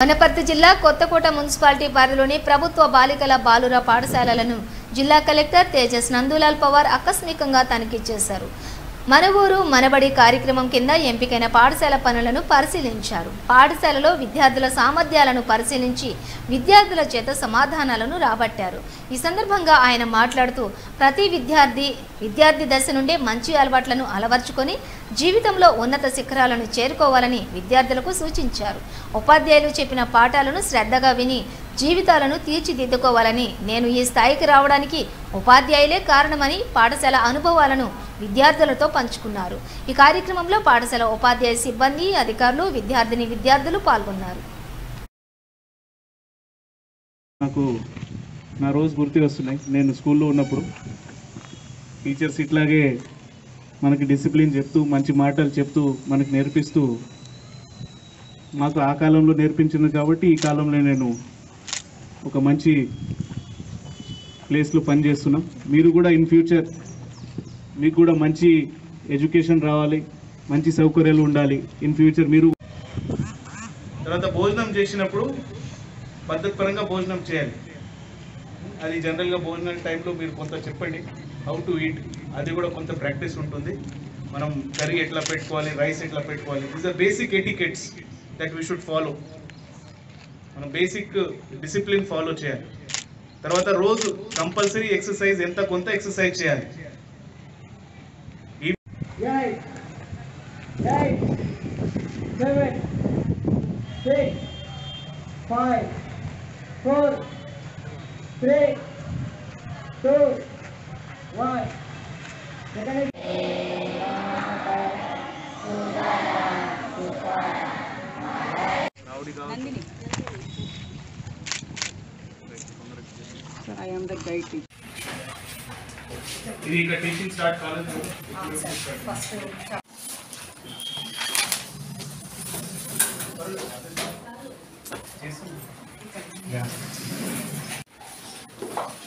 వనపర్తి జిల్లా కొత్తకోట మున్సిపాలిటీ పరిధిలోని ప్రభుత్వ బాలికల బాలుర పాఠశాలలను జిల్లా కలెక్టర్ తేజస్ నందులాల్ పవార్ ఆకస్మికంగా తనిఖీ చేశారు. మనవూరు మనబడి కార్యక్రమం కింద ఎంపికైన పాఠశాల పనులను పరిశీలించారు. పాఠశాలలో విద్యార్థుల సామర్థ్యాలను పరిశీలించి విద్యార్థుల చేత సమాధానాలను రాబట్టారు. ఈ సందర్భంగా ఆయన మాట్లాడుతూ, ప్రతి విద్యార్థి దశ నుండే మంచి అలవాట్లను అలవర్చుకొని జీవితంలో ఉన్నత శిఖరాలను చేరుకోవాలని విద్యార్థులకు సూచించారు. ఉపాధ్యాయులు చెప్పిన పాఠాలను శ్రద్ధగా విని జీవితాలను తీర్చిదిద్దుకోవాలని, నేను ఈ స్థాయికి రావడానికి ఉపాధ్యాయులే కారణమని పాఠశాల అనుభవాలను విద్యార్థులతో పంచుకున్నారు. ఈ కార్యక్రమంలో పాఠశాల ఉపాధ్యాయ సిబ్బంది, అధికారులు, విద్యార్థులు పాల్గొన్నారు. నాకు నా రోజు గుర్తు వస్తున్నాయి. నేను స్కూల్లో ఉన్నప్పుడు టీచర్స్ ఇట్లాగే మనకి డిసిప్లిన్ చెప్తూ, మంచి మాటలు చెప్తూ, మనకు నేర్పిస్తూ, మాకు ఆ కాలంలో నేర్పించింది కాబట్టి ఈ కాలంలో నేను ఒక మంచి ప్లేస్లో పనిచేస్తున్నాం. మీరు కూడా ఇన్ ఫ్యూచర్ మీకు కూడా మంచి ఎడ్యుకేషన్ రావాలి, మంచి సౌకర్యాలు ఉండాలి ఇన్ ఫ్యూచర్. మీరు తర్వాత భోజనం చేసినప్పుడు పద్ధతి పరంగా భోజనం చేయాలి. అది జనరల్గా భోజనం టైంలో మీరు కొంత చెప్పండి, హౌ టు ఈట్, అది కూడా కొంత ప్రాక్టీస్ ఉంటుంది. మనం కర్రీ ఎట్లా పెట్టుకోవాలి, రైస్ ఎట్లా పెట్టుకోవాలి, these are basic etiquettes that we should follow. మనం బేసిక్ డిసిప్లిన్ ఫాలో చేయాలి. తర్వాత రోజు కంపల్సరీ ఎక్సర్సైజ్, ఎంత కొంత ఎక్సర్సైజ్ చేయాలి. So I am the guide teacher. Idi ka teaching start college first. Yeah.